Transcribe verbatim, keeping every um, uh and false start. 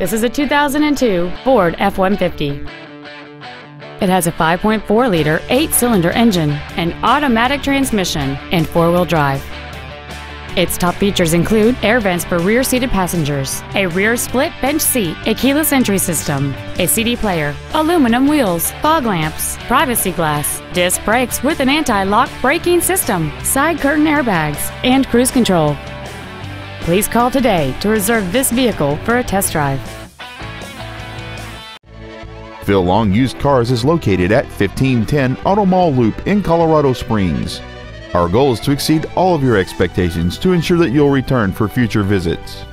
This is a two thousand two Ford F one fifty. It has a five point four liter eight-cylinder engine, an automatic transmission, and four-wheel drive. Its top features include air vents for rear-seated passengers, a rear split bench seat, a keyless entry system, a C D player, aluminum wheels, fog lamps, privacy glass, disc brakes with an anti-lock braking system, side curtain airbags, and cruise control. Please call today to reserve this vehicle for a test drive. Phil Long Used Cars is located at fifteen ten Auto Mall Loop in Colorado Springs. Our goal is to exceed all of your expectations to ensure that you'll return for future visits.